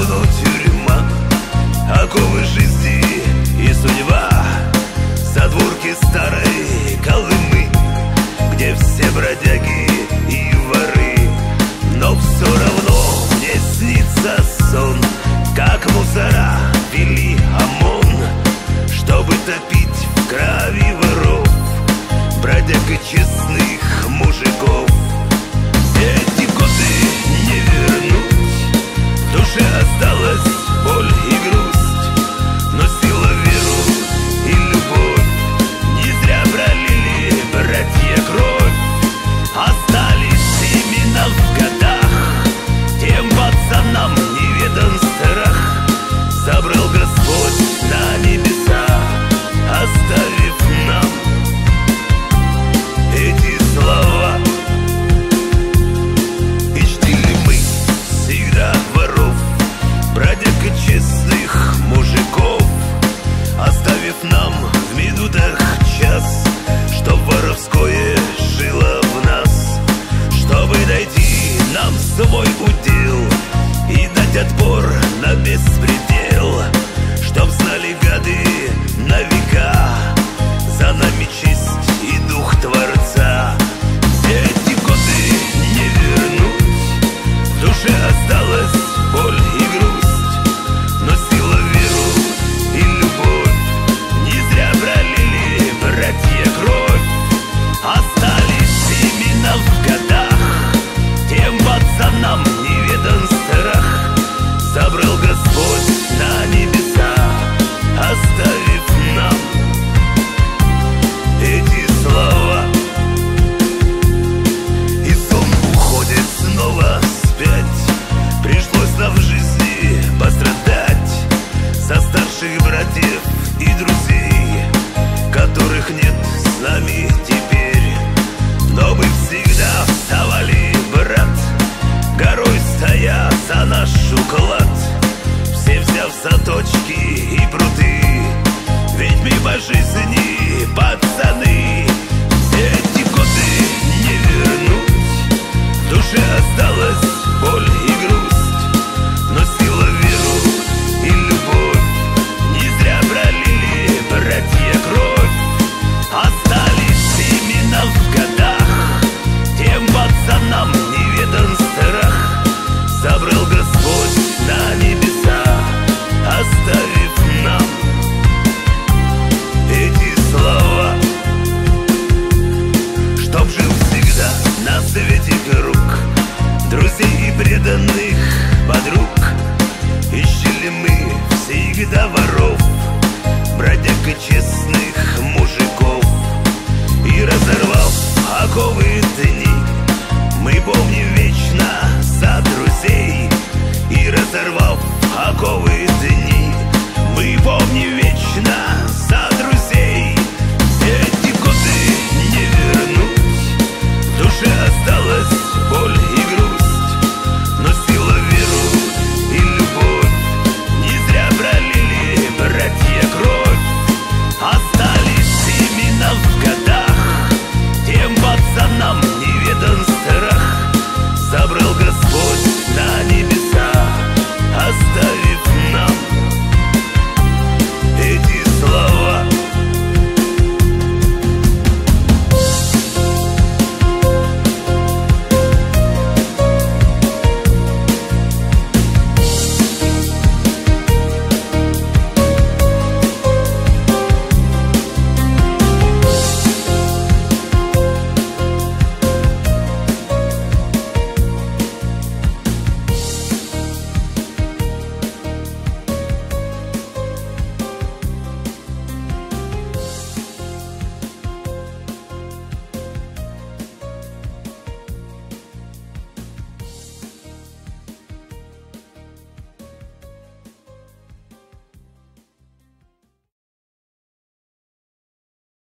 давно тюрьма, оковы жизни и судьба, задворки старой Колымы, где все бродяги и воры. Но все равно мне снится сон, как мусора вели ОМОН, чтобы топить в крови воров, бродяг и честных мужиков. Все эти годы не вернуть, в душе осталась боль и грусть, но сила, веру и любовь не зря пролили братья кровь. Остались имена в годах, тем пацанам неведан страх, собрал Господь на небеса, оставив нам эти слова. И чтили мы всегда воров, бродяг и честных мужиков, оставив нам в минутах час, чтоб воровское жило в нас, чтобы найти нам свой удел и дать отпор на беспредел, чтоб знали гады на века, за нами честь и дух Творца. Все эти годы не вернуть, в душе осталась боль и грусть, но сила, веру и любовь не зря пролили братья кровь. Остались имена в годах, тем пацанам неведан страх, собрал Господь на небеса, оставив нам эти слова. И сон уходит снова вспять, пришлось нам в жизни пострадать за старших братьев и друзей, которых нет с нами теперь. Но мы всегда вставали, брат, горой стоя за наш уклад, все взяв заточки и пруды, ведь мы по жизни пацаны. Все эти годы не вернуть, в душе осталась боль и грусть, но сила, веру и любовь не зря пролили братья кровь. Остались имена в годах, тем пацанам неведан страх, собрал Господь на небеса, оставив нам эти слова. Чтоб жил всегда на свете круг друзей и преданных подруг, ищели мы всегда воров, бродяг и честных мужиков. И разорвав оковы дни, мы помним вечно за друзей. И разорвав оковы дни, мы помним вечно